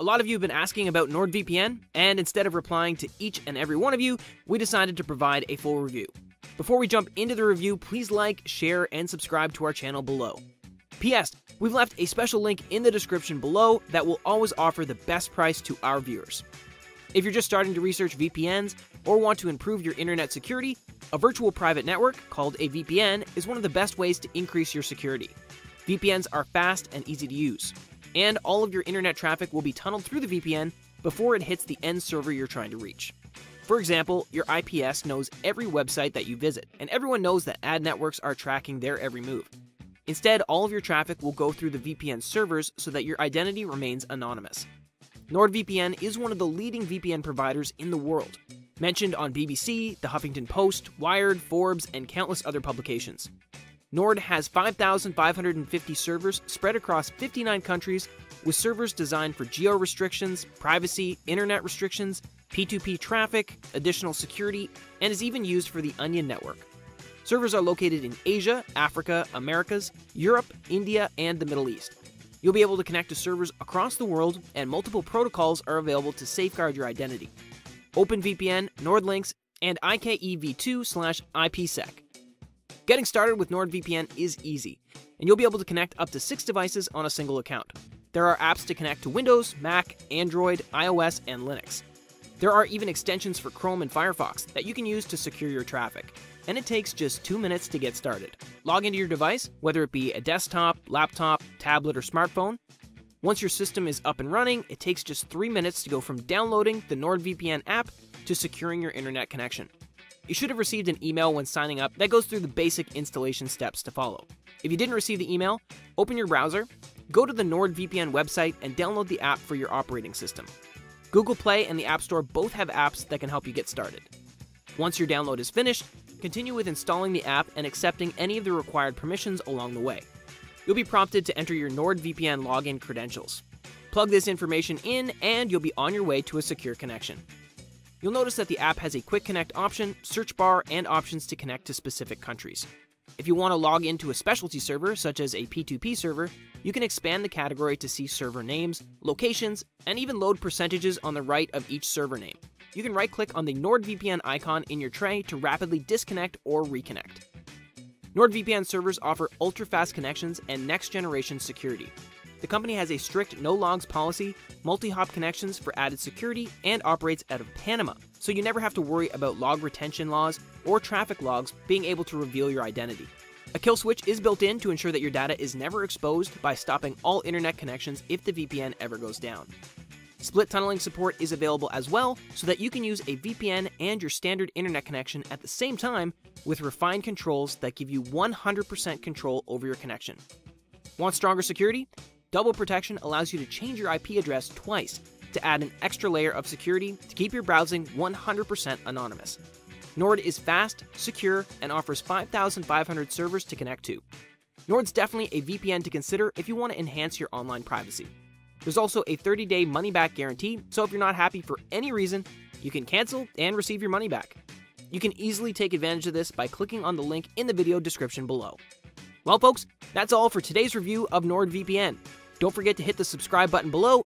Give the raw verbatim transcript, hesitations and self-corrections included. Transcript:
A lot of you have been asking about NordVPN, and instead of replying to each and every one of you, we decided to provide a full review. Before we jump into the review, please like, share, and subscribe to our channel below. P S. We've left a special link in the description below that will always offer the best price to our viewers. If you're just starting to research V P Ns or want to improve your internet security, a virtual private network called a V P N is one of the best ways to increase your security. V P Ns are fast and easy to use, and all of your internet traffic will be tunneled through the V P N before it hits the end server you're trying to reach. For example, your I P S knows every website that you visit, and everyone knows that ad networks are tracking their every move. Instead, all of your traffic will go through the V P N servers so that your identity remains anonymous. NordVPN is one of the leading V P N providers in the world, mentioned on B B C, the Huffington Post, Wired, Forbes, and countless other publications. Nord has five thousand five hundred fifty servers spread across fifty-nine countries, with servers designed for geo restrictions, privacy, internet restrictions, P two P traffic, additional security, and is even used for the Onion network. Servers are located in Asia, Africa, Americas, Europe, India, and the Middle East. You'll be able to connect to servers across the world, and multiple protocols are available to safeguard your identity. OpenVPN, NordLynx, and I K E v two slash I P sec. Getting started with NordVPN is easy, and you'll be able to connect up to six devices on a single account. There are apps to connect to Windows, Mac, Android, iOS, and Linux. There are even extensions for Chrome and Firefox that you can use to secure your traffic, and it takes just two minutes to get started. Log into your device, whether it be a desktop, laptop, tablet, or smartphone. Once your system is up and running, it takes just three minutes to go from downloading the NordVPN app to securing your internet connection. You should have received an email when signing up that goes through the basic installation steps to follow. If you didn't receive the email, open your browser, go to the NordVPN website, and download the app for your operating system. Google Play and the App Store both have apps that can help you get started. Once your download is finished, continue with installing the app and accepting any of the required permissions along the way. You'll be prompted to enter your NordVPN login credentials. Plug this information in and you'll be on your way to a secure connection. You'll notice that the app has a quick connect option, search bar, and options to connect to specific countries. If you want to log into a specialty server, such as a P two P server, you can expand the category to see server names, locations, and even load percentages on the right of each server name. You can right-click on the NordVPN icon in your tray to rapidly disconnect or reconnect. NordVPN servers offer ultra-fast connections and next-generation security. The company has a strict no-logs policy, multi-hop connections for added security, and operates out of Panama, so you never have to worry about log retention laws or traffic logs being able to reveal your identity. A kill switch is built in to ensure that your data is never exposed by stopping all internet connections if the V P N ever goes down. Split tunneling support is available as well, so that you can use a V P N and your standard internet connection at the same time with refined controls that give you one hundred percent control over your connection. Want stronger security? Double protection allows you to change your I P address twice to add an extra layer of security to keep your browsing one hundred percent anonymous. Nord is fast, secure, and offers five thousand five hundred servers to connect to. Nord's definitely a V P N to consider if you want to enhance your online privacy. There's also a thirty day money-back guarantee, so if you're not happy for any reason, you can cancel and receive your money back. You can easily take advantage of this by clicking on the link in the video description below. Well folks, that's all for today's review of NordVPN. Don't forget to hit the subscribe button below